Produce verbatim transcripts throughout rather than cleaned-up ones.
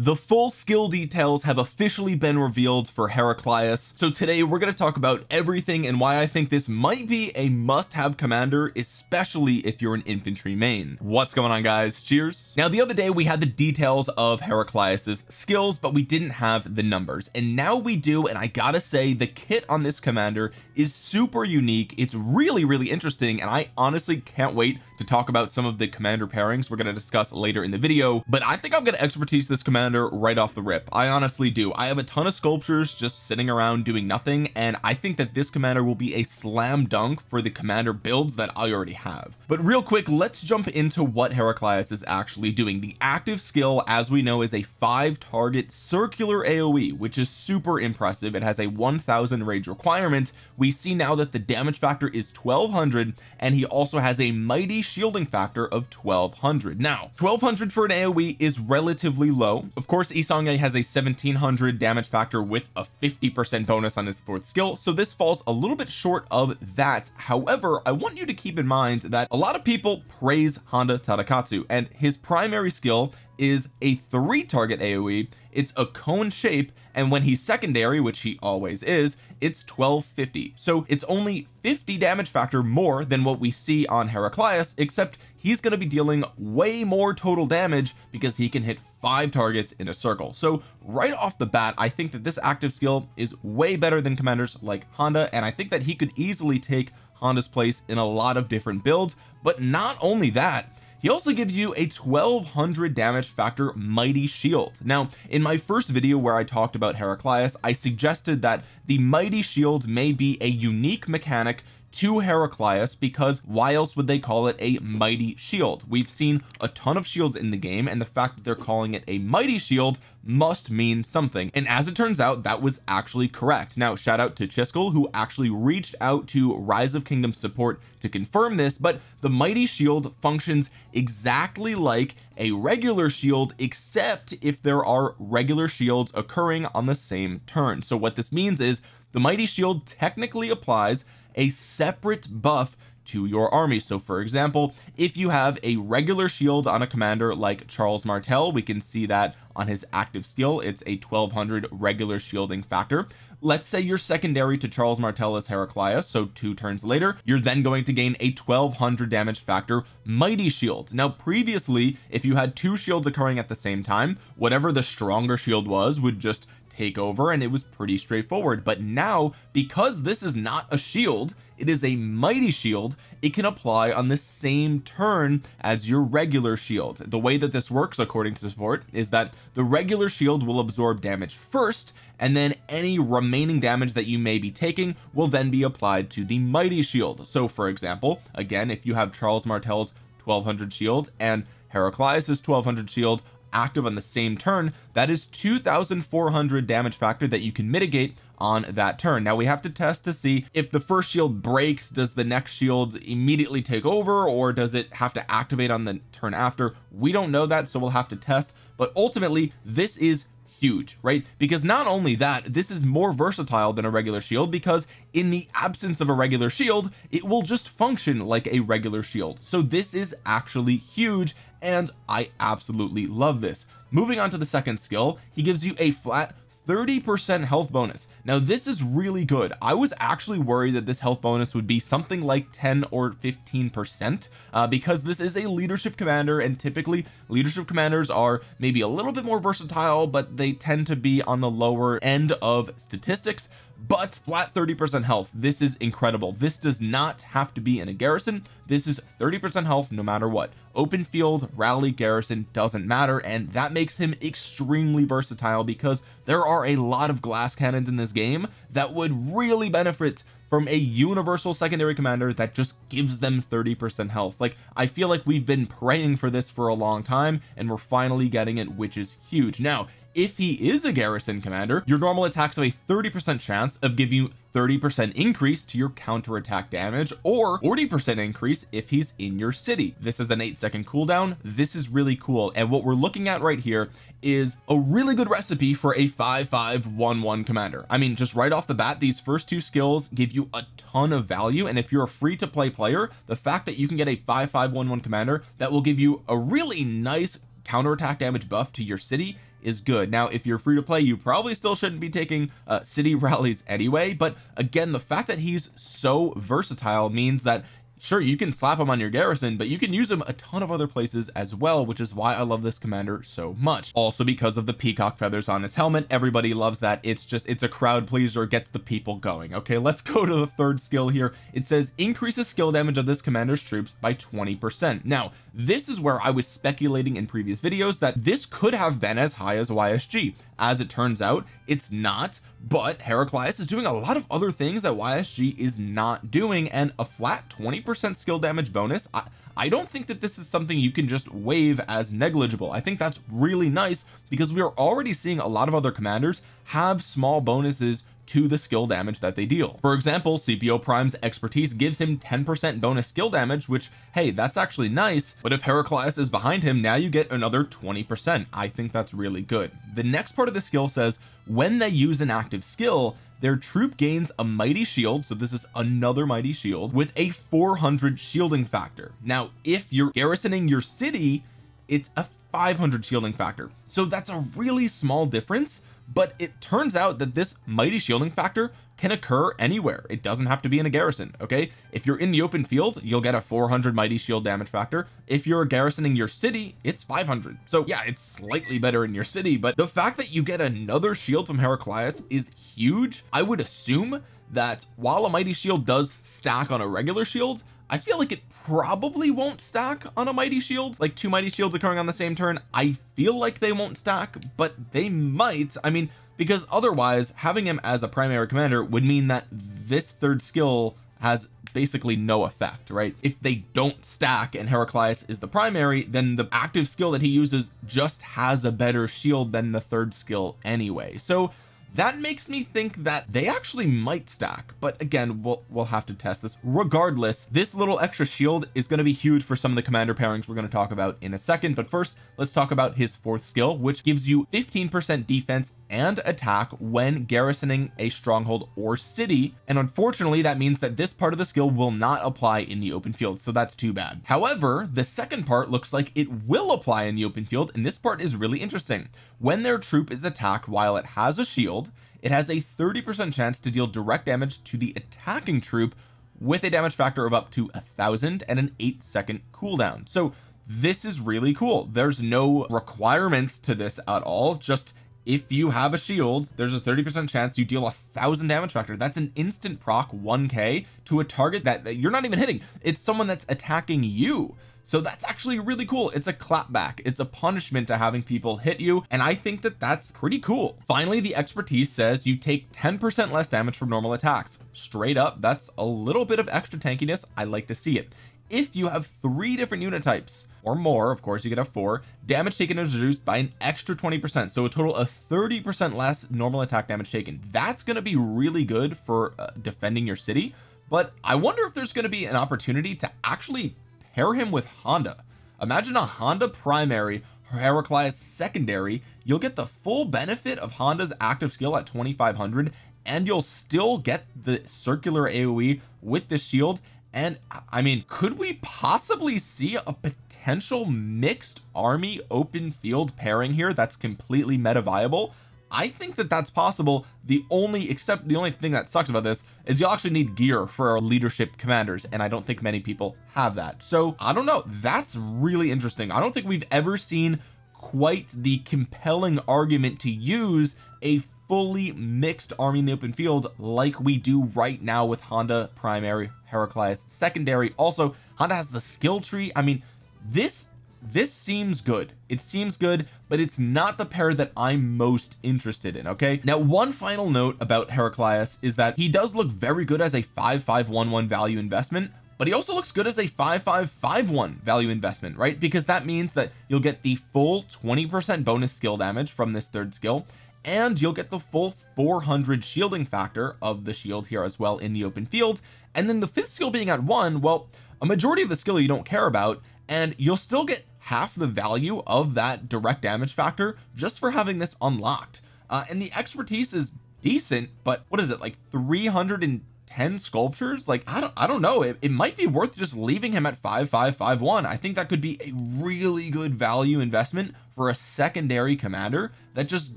The full skill details have officially been revealed for Heraclius, so today we're going to talk about everything and why I think this might be a must-have commander, especially if you're an infantry main. What's going on, guys? Cheers. Now, the other day we had the details of Heraclius's skills, but we didn't have the numbers, and now we do. And I gotta say, the kit on this commander is super unique. It's really really interesting, and I honestly can't wait to talk about some of the commander pairings we're going to discuss later in the video. But I think I'm going to expertise this commander right off the rip. I honestly do. I have a ton of sculptures just sitting around doing nothing, and I think that this commander will be a slam dunk for the commander builds that I already have. But real quick, let's jump into what Heraclius is actually doing. The active skill, as we know, is a five target circular A O E, which is super impressive. It has a one thousand rage requirement. We see now that the damage factor is twelve hundred, and he also has a mighty shielding factor of twelve hundred. Now, twelve hundred for an A O E is relatively low. Of course, Isangye has a seventeen hundred damage factor with a fifty percent bonus on his fourth skill, so this falls a little bit short of that. However, I want you to keep in mind that a lot of people praise Honda Tarakatsu, and his primary skill is a three target A O E. It's a cone shape, and when he's secondary, which he always is, it's twelve fifty. So it's only fifty damage factor more than what we see on Heraclius, except he's going to be dealing way more total damage because he can hit five targets in a circle. So right off the bat, I think that this active skill is way better than commanders like Honda, and I think that he could easily take Honda's place in a lot of different builds. But not only that, he also gives you a twelve hundred damage factor mighty shield. Now, in my first video where I talked about Heraclius, I suggested that the mighty shield may be a unique mechanic to Heraclius, because why else would they call it a mighty shield? We've seen a ton of shields in the game, and the fact that they're calling it a mighty shield must mean something. And as it turns out, that was actually correct. Now, shout out to Chisgule, who actually reached out to Rise of Kingdoms support to confirm this, but the mighty shield functions exactly like a regular shield, except if there are regular shields occurring on the same turn. So what this means is the mighty shield technically applies a separate buff to your army. So for example, if you have a regular shield on a commander like Charles Martel, we can see that on his active skill, it's a twelve hundred regular shielding factor. Let's say you're secondary to Charles Martel as Heraclius, so two turns later you're then going to gain a twelve hundred damage factor mighty shield. Now previously, if you had two shields occurring at the same time, whatever the stronger shield was would just take over, and it was pretty straightforward. But now, because this is not a shield, it is a mighty shield, it can apply on the same turn as your regular shield. The way that this works, according to support, is that the regular shield will absorb damage first, and then any remaining damage that you may be taking will then be applied to the mighty shield. So for example, again, if you have Charles Martel's twelve hundred shield and Heraclius's twelve hundred shield active on the same turn, that is two thousand four hundred damage factor that you can mitigate on that turn. Now we have to test to see if the first shield breaks. Does the next shield immediately take over, or does it have to activate on the turn after? We don't know that, so we'll have to test. But ultimately, this is huge, right? Because not only that, this is more versatile than a regular shield, because in the absence of a regular shield, it will just function like a regular shield. So this is actually huge, and I absolutely love this. Moving on to the second skill, he gives you a flat thirty percent health bonus. Now this is really good. I was actually worried that this health bonus would be something like ten or fifteen percent, uh, because this is a leadership commander, and typically leadership commanders are maybe a little bit more versatile, but they tend to be on the lower end of statistics. But flat thirty percent health, this is incredible. This does not have to be in a garrison. This is thirty percent health no matter what. Open field, rally, garrison, doesn't matter. And that makes him extremely versatile, because there are a lot of glass cannons in this game that would really benefit from a universal secondary commander that just gives them thirty percent health. Like, I feel like we've been praying for this for a long time, and we're finally getting it, which is huge. Now, if he is a garrison commander, your normal attacks have a thirty percent chance of giving you thirty percent increase to your counterattack damage, or forty percent increase if he's in your city. This is an eight second cooldown. This is really cool. And what we're looking at right here is a really good recipe for a five five one one commander. I mean, just right off the bat, these first two skills give you a ton of value. And if you're a free to play player, the fact that you can get a five five one one commander that will give you a really nice counterattack damage buff to your city is good. Now if you're free to play, you probably still shouldn't be taking uh city rallies anyway, but again, the fact that he's so versatile means that sure, you can slap him on your garrison, but you can use him a ton of other places as well, which is why I love this commander so much. Also because of the peacock feathers on his helmet, everybody loves that. It's just, it's a crowd pleaser, gets the people going. Okay, let's go to the third skill here. It says increases skill damage of this commander's troops by twenty percent. Now this is where I was speculating in previous videos that this could have been as high as Y S G. As it turns out, it's not, but Heraclius is doing a lot of other things that Y S G is not doing, and a flat twenty percent skill damage bonus, I, I don't think that this is something you can just waive as negligible. I think that's really nice because we are already seeing a lot of other commanders have small bonuses to the skill damage that they deal. For example, C P O Prime's expertise gives him ten percent bonus skill damage, which, hey, that's actually nice, but if Heraclius is behind him, now you get another twenty percent. I think that's really good. The next part of the skill says when they use an active skill, their troop gains a mighty shield. So this is another mighty shield with a four hundred shielding factor. Now if you're garrisoning your city, it's a five hundred shielding factor, so that's a really small difference, but it turns out that this mighty shielding factor can occur anywhere. It doesn't have to be in a garrison. Okay, if you're in the open field, you'll get a four hundred mighty shield damage factor. If you're garrisoning your city, it's five hundred. So yeah, it's slightly better in your city, but the fact that you get another shield from Heraclius is huge. I would assume that while a mighty shield does stack on a regular shield, I feel like it probably won't stack on a mighty shield. Like two mighty shields occurring on the same turn, I feel like they won't stack, but they might. I mean, because otherwise having him as a primary commander would mean that this third skill has basically no effect, right? If they don't stack and Heraclius is the primary, then the active skill that he uses just has a better shield than the third skill anyway. So that makes me think that they actually might stack, but again, we'll we'll have to test this. Regardless, this little extra shield is going to be huge for some of the commander pairings we're going to talk about in a second, but first let's talk about his fourth skill, which gives you fifteen percent defense and attack when garrisoning a stronghold or city, and unfortunately that means that this part of the skill will not apply in the open field, so that's too bad. However, the second part looks like it will apply in the open field, and this part is really interesting. When their troop is attacked while it has a shield, it has a thirty percent chance to deal direct damage to the attacking troop with a damage factor of up to a thousand and an eight second cooldown. So this is really cool. There's no requirements to this at all. Just if you have a shield, there's a thirty percent chance you deal a thousand damage factor. That's an instant proc one K to a target that, that you're not even hitting. It's someone that's attacking you. So that's actually really cool. It's a clapback. It's a punishment to having people hit you, and I think that that's pretty cool. Finally, the expertise says you take ten percent less damage from normal attacks. Straight up, that's a little bit of extra tankiness. I like to see it. If you have three different unit types or more, of course you get a four, damage taken is reduced by an extra twenty percent, so a total of thirty percent less normal attack damage taken. That's going to be really good for uh, defending your city, but I wonder if there's going to be an opportunity to actually pair him with Honda. Imagine a Honda primary, Heraclius secondary. You'll get the full benefit of Honda's active skill at twenty-five hundred, and you'll still get the circular AoE with the shield. And I mean, could we possibly see a potential mixed army open field pairing here that's completely meta viable? I think that that's possible. The only except the only thing that sucks about this is you'll actually need gear for our leadership commanders, and I don't think many people have that. So I don't know. That's really interesting. I don't think we've ever seen quite the compelling argument to use a fully mixed army in the open field like we do right now with Honda primary, Heraclius secondary. Also, Honda has the skill tree. I mean, this this seems good. It seems good, but it's not the pair that I'm most interested in. Okay, now one final note about Heraclius is that he does look very good as a five five one one value investment, but he also looks good as a five five five one value investment, right? Because that means that you'll get the full twenty percent bonus skill damage from this third skill, and you'll get the full four hundred shielding factor of the shield here as well in the open field. And then the fifth skill being at one, well, a majority of the skill you don't care about, and you'll still get half the value of that direct damage factor just for having this unlocked. Uh, and the expertise is decent, but what is it, like three hundred and ten sculptures. Like I don't I don't know, it, it might be worth just leaving him at five five five one. I think that could be a really good value investment for a secondary commander that just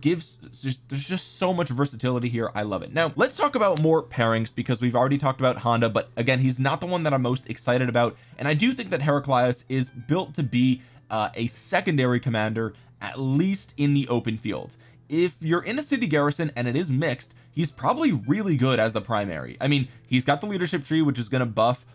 gives just, there's just so much versatility here. I love it. Now let's talk about more pairings, because we've already talked about Honda, but again, he's not the one that I'm most excited about, and I do think that Heraclius is built to be uh, a secondary commander, at least in the open field. If you're in a city garrison and it is mixed, he's probably really good as the primary. I mean, he's got the leadership tree, which is going to buff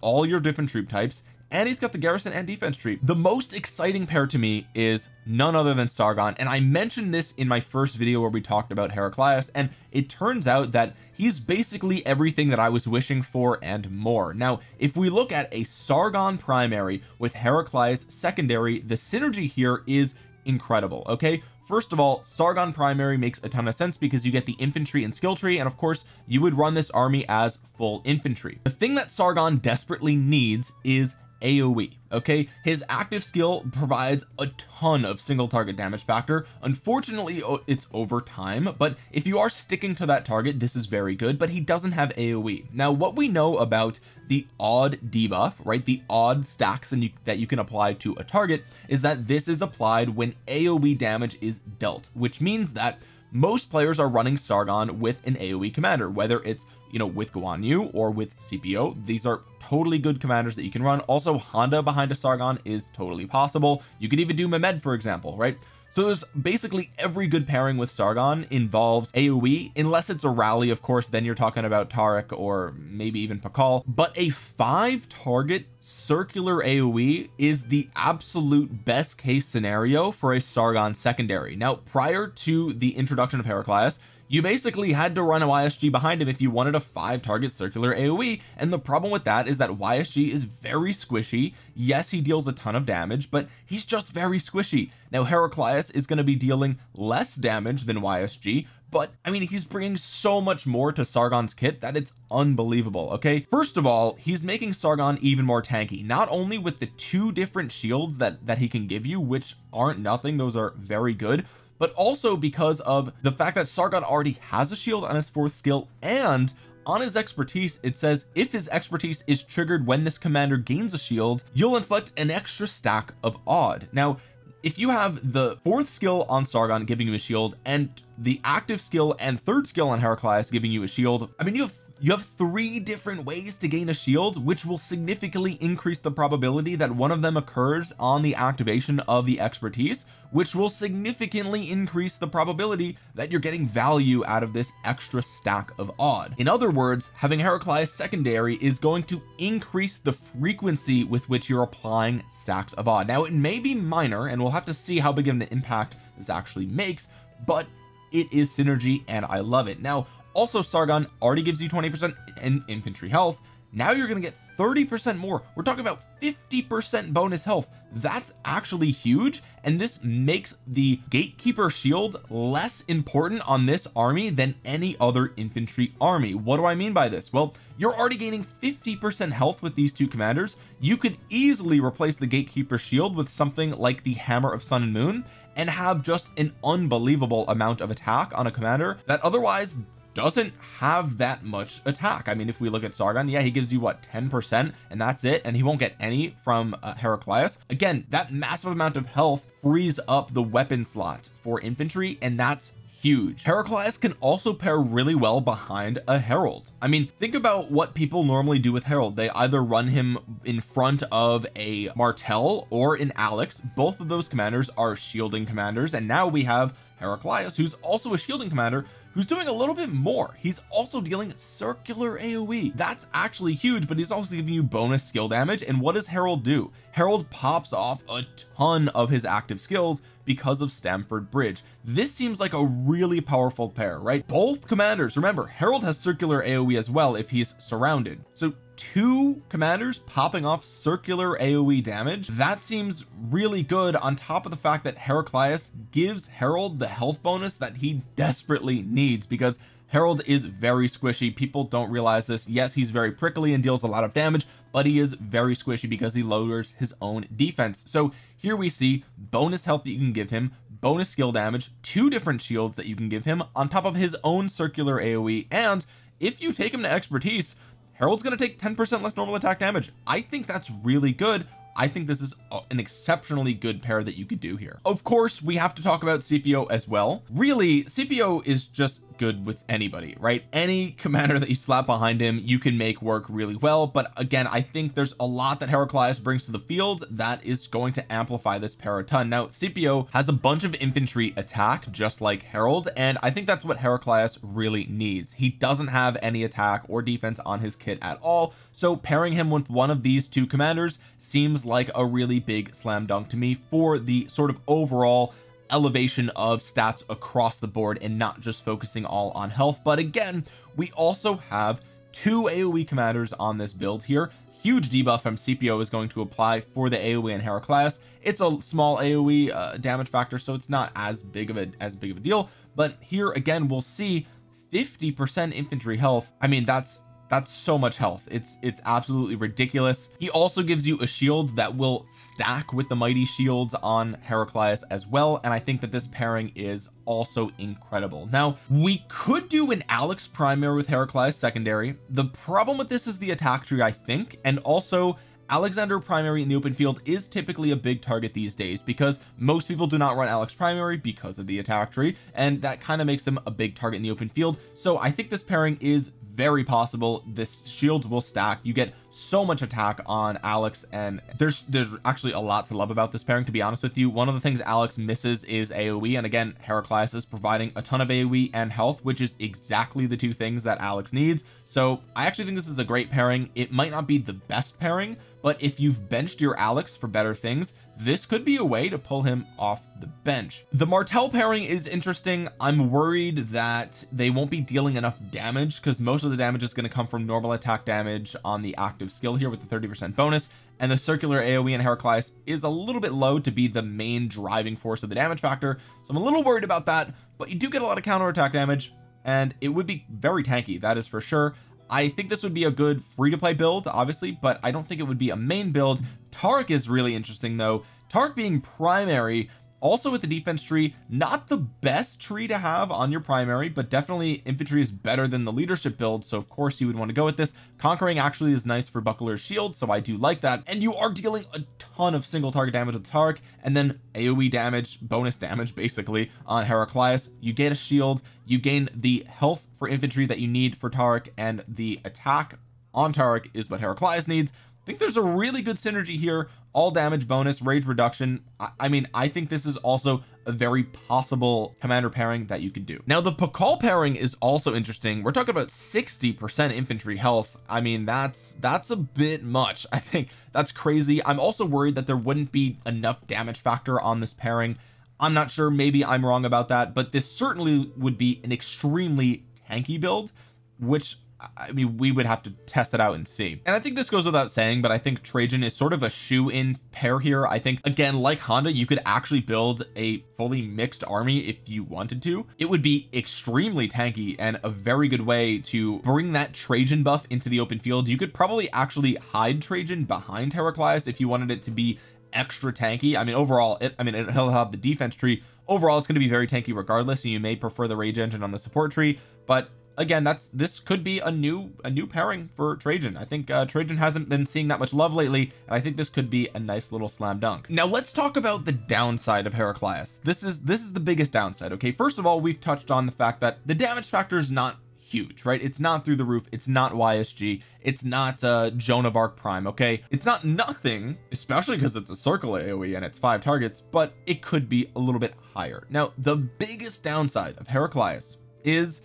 all your different troop types, and he's got the garrison and defense tree. The most exciting pair to me is none other than Sargon, and I mentioned this in my first video where we talked about Heraclius, and it turns out that he's basically everything that I was wishing for and more. Now if we look at a Sargon primary with Heraclius secondary, the synergy here is incredible. Okay, first of all, Sargon primary makes a ton of sense because you get the infantry and skill tree, and of course you would run this army as full infantry. The thing that Sargon desperately needs is A O E. Okay, his active skill provides a ton of single target damage factor. Unfortunately, it's over time, but if you are sticking to that target, this is very good. But he doesn't have A O E. Now what we know about the odd debuff, right, the odd stacks and you, that you can apply to a target, is that this is applied when A O E damage is dealt, which means that most players are running Sargon with an A O E commander, whether it's, you know, with Guan Yu or with C P O. These are totally good commanders that you can run. Also Honda behind a Sargon is totally possible. You could even do Mehmed, for example, right? So there's basically every good pairing with Sargon involves A O E, unless it's a rally, of course, then you're talking about Tarik or maybe even Pakal. But a five target circular A O E is the absolute best case scenario for a Sargon secondary. Now prior to the introduction of Heraclius, you basically had to run a Y S G behind him if you wanted a five target circular A O E, and the problem with that is that Y S G is very squishy. Yes, he deals a ton of damage, but he's just very squishy. Now Heraclius is going to be dealing less damage than Y S G, but I mean, he's bringing so much more to Sargon's kit that it's unbelievable. Okay, first of all, he's making Sargon even more tanky, not only with the two different shields that that he can give you, which aren't nothing, those are very good, but also because of the fact that Sargon already has a shield on his fourth skill, and on his expertise it says if his expertise is triggered when this commander gains a shield, you'll inflict an extra stack of odd. Now if you have the fourth skill on Sargon giving you a shield, and the active skill and third skill on Heraclius giving you a shield, I mean, you have you have three different ways to gain a shield, which will significantly increase the probability that one of them occurs on the activation of the expertise, which will significantly increase the probability that you're getting value out of this extra stack of odd. In other words, having Heraclius secondary is going to increase the frequency with which you're applying stacks of odd. Now it may be minor, and we'll have to see how big of an impact this actually makes, but it is synergy and I love it. Now also, Sargon already gives you twenty percent in infantry health. Now you're going to get thirty percent more. We're talking about fifty percent bonus health. That's actually huge, and this makes the Gatekeeper shield less important on this army than any other infantry army. What do I mean by this? Well, you're already gaining fifty percent health with these two commanders. You could easily replace the Gatekeeper shield with something like the Hammer of Sun and Moon and have just an unbelievable amount of attack on a commander that otherwise doesn't have that much attack. I mean, if we look at Sargon, yeah, he gives you what, ten percent, and that's it, and he won't get any from uh, Heraclius. Again, that massive amount of health frees up the weapon slot for infantry, and that's huge. Heraclius can also pair really well behind a herald. I mean, think about what people normally do with herald. They either run him in front of a Martel or an Alex. Both of those commanders are shielding commanders, and now we have Heraclius, who's also a shielding commander, who's doing a little bit more. He's also dealing circular A O E. That's actually huge, but he's also giving you bonus skill damage. And what does Herald do? Herald pops off a ton of his active skills because of Stamford Bridge. This seems like a really powerful pair, right? Both commanders, remember, Herald has circular A O E as well if he's surrounded. So two commanders popping off circular A O E damage, that seems really good, on top of the fact that Heraclius gives Herald the health bonus that he desperately needs, because Herald is very squishy. People don't realize this. Yes, he's very prickly and deals a lot of damage, but he is very squishy because he lowers his own defense. So here we see bonus health that you can give him, bonus skill damage, two different shields that you can give him on top of his own circular A O E, and if you take him to expertise, Herald's going to take ten percent less normal attack damage. I think that's really good. I think this is an exceptionally good pair that you could do here. Of course, we have to talk about C P O as well. Really, C P O is just good with anybody, right? Any commander that you slap behind him, you can make work really well. But again, I think there's a lot that Heraclius brings to the field that is going to amplify this pair a ton. Now, C P O has a bunch of infantry attack, just like Herald, and I think that's what Heraclius really needs. He doesn't have any attack or defense on his kit at all, so pairing him with one of these two commanders seems like a really big slam dunk to me for the sort of overall elevation of stats across the board and not just focusing all on health. But again, we also have two AoE commanders on this build here. Huge debuff from C P O is going to apply for the AoE and Heraclius. It's a small AoE uh, damage factor, so it's not as big of a as big of a deal. But here again, we'll see fifty percent infantry health. I mean, that's that's so much health. It's it's absolutely ridiculous. He also gives you a shield that will stack with the mighty shields on Heraclius as well, and I think that this pairing is also incredible. Now, we could do an Alex primary with Heraclius secondary. The problem with this is the attack tree, I think, and also Alexander primary in the open field is typically a big target these days because most people do not run Alex primary because of the attack tree, and that kind of makes him a big target in the open field. So I think this pairing is very possible. This shield will stack. You get so much attack on Alex, and there's there's actually a lot to love about this pairing, to be honest with you. One of the things Alex misses is AoE, and again, Heraclius is providing a ton of AoE and health, which is exactly the two things that Alex needs. So I actually think this is a great pairing. It might not be the best pairing, but if you've benched your Alex for better things, this could be a way to pull him off the bench. The Martel pairing is interesting. I'm worried that they won't be dealing enough damage because most of the damage is going to come from normal attack damage on the active skill here with the thirty percent bonus, and the circular AoE and Heraclius is a little bit low to be the main driving force of the damage factor. So I'm a little worried about that, but you do get a lot of counterattack damage, and it would be very tanky, that is for sure. I think this would be a good free-to-play build, obviously, but I don't think it would be a main build. Tarik is really interesting though. Tarik being primary, also with the defense tree, not the best tree to have on your primary, but definitely infantry is better than the leadership build, so of course you would want to go with this. Conquering actually is nice for Buckler's shield, so I do like that, and you are dealing a ton of single target damage with Tarik, and then AoE damage, bonus damage basically on Heraclius. You get a shield, you gain the health for infantry that you need for Tarik, and the attack on Tarik is what Heraclius needs. I think there's a really good synergy here. All damage bonus, rage reduction. I, I mean, I think this is also a very possible commander pairing that you could do. Now, the Pakal pairing is also interesting. We're talking about sixty percent infantry health. I mean, that's that's a bit much. I think that's crazy. I'm also worried that there wouldn't be enough damage factor on this pairing. I'm not sure, maybe I'm wrong about that, but this certainly would be an extremely tanky build, which I mean, we would have to test it out and see. And I think this goes without saying, but I think Trajan is sort of a shoe-in pair here. I think, again, like Honda, you could actually build a fully mixed army if you wanted to. It would be extremely tanky and a very good way to bring that Trajan buff into the open field. You could probably actually hide Trajan behind Heraclius if you wanted it to be extra tanky. I mean, overall, it, I mean, it, he'll have the defense tree. Overall, it's going to be very tanky regardless, and you may prefer the rage engine on the support tree, but again, that's this could be a new a new pairing for Trajan. I think uh, Trajan hasn't been seeing that much love lately, and I think this could be a nice little slam dunk. Now let's talk about the downside of Heraclius. This is this is the biggest downside. Okay, first of all, we've touched on the fact that the damage factor is not huge, right? It's not through the roof. It's not Y S G. It's not uh Joan of Arc Prime. Okay, it's not nothing, especially because it's a circle AoE and it's five targets, but it could be a little bit higher. Now, the biggest downside of Heraclius is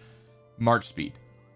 March speed.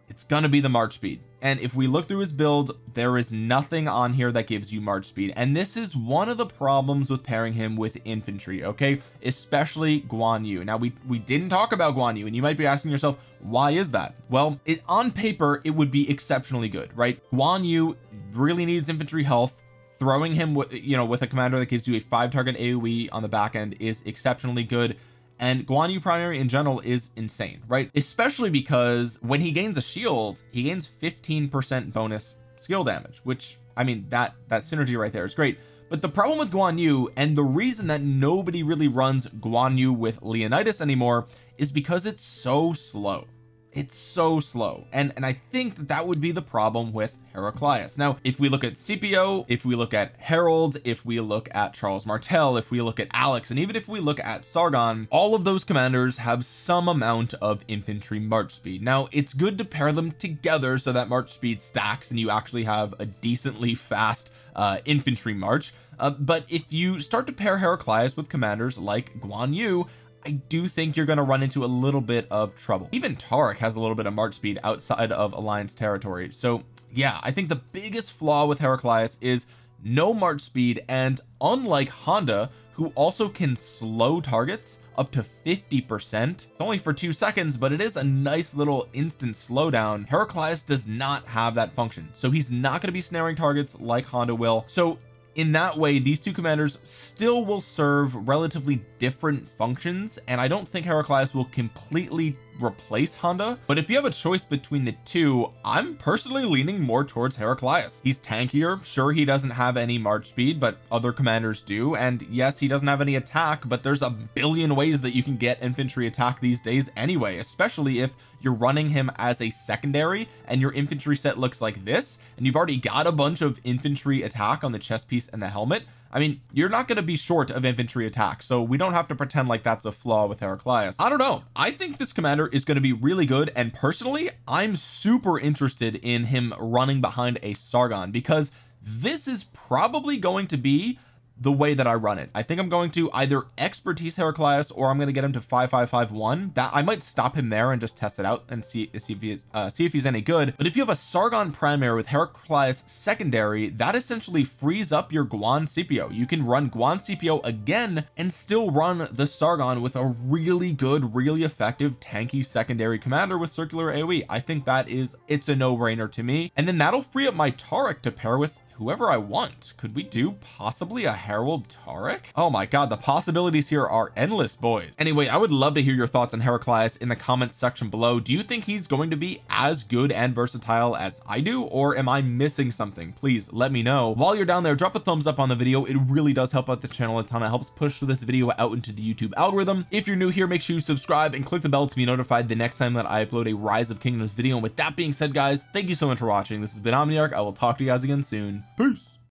It's gonna be the March speed, and if we look through his build, there is nothing on here that gives you March speed, and this is one of the problems with pairing him with infantry, okay, especially Guan Yu. Now, we we didn't talk about Guan Yu, and you might be asking yourself, why is that? Well, it on paper it would be exceptionally good, right? Guan Yu really needs infantry health. Throwing him with, you know, with a commander that gives you a five target AoE on the back end is exceptionally good, and Guan Yu primary in general is insane, right? Especially because when he gains a shield, he gains fifteen percent bonus skill damage, which, I mean, that that synergy right there is great. But the problem with Guan Yu, and the reason that nobody really runs Guan Yu with Leonidas anymore, is because it's so slow. It's so slow, and and I think that that would be the problem with Heraclius. Now if we look at Scipio, if we look at Harold, if we look at Charles Martel, if we look at Alex, and even if we look at Sargon, all of those commanders have some amount of infantry march speed. Now it's good to pair them together so that march speed stacks and you actually have a decently fast uh infantry march, uh, but if you start to pair Heraclius with commanders like Guan Yu, I do think you're going to run into a little bit of trouble. Even Tarik has a little bit of march speed outside of alliance territory. So yeah, I think the biggest flaw with Heraclius is no march speed, and unlike Honda, who also can slow targets up to fifty percent, it's only for two seconds, but it is a nice little instant slowdown, Heraclius does not have that function. So he's not going to be snaring targets like Honda will. So in that way, these two commanders still will serve relatively different functions, and I don't think Heraclius will completely replace Honda. But if you have a choice between the two, I'm personally leaning more towards Heraclius. He's tankier. Sure, he doesn't have any march speed, but other commanders do, and yes, he doesn't have any attack, but there's a billion ways that you can get infantry attack these days anyway, especially if you're running him as a secondary and your infantry set looks like this and you've already got a bunch of infantry attack on the chest piece and the helmet. I mean, you're not going to be short of infantry attack, so we don't have to pretend like that's a flaw with Heraclius. I don't know. I think this commander is going to be really good, and personally I'm super interested in him running behind a Sargon, because this is probably going to be the way that I run it. I think I'm going to either expertise Heraclius, or I'm going to get him to five five five one. That I might stop him there and just test it out and see see if he's uh, see if he's any good. But if you have a Sargon primary with Heraclius secondary, that essentially frees up your Guan Scipio. You can run Guan Scipio again and still run the Sargon with a really good, really effective tanky secondary commander with circular A O E. I think that is it's a no-brainer to me, and then that'll free up my Tarik to pair with whoever I want. Could we do possibly a Harold Tarik? Oh my god, the possibilities here are endless, boys. Anyway, I would love to hear your thoughts on Heraclius in the comments section below. Do you think he's going to be as good and versatile as I do, or am I missing something? Please let me know. While you're down there, drop a thumbs up on the video. It really does help out the channel a ton. It helps push this video out into the YouTube algorithm. If you're new here, make sure you subscribe and click the bell to be notified the next time that I upload a Rise of Kingdoms video. And with that being said, guys, thank you so much for watching. This has been Omniarch. I will talk to you guys again soon. Peace.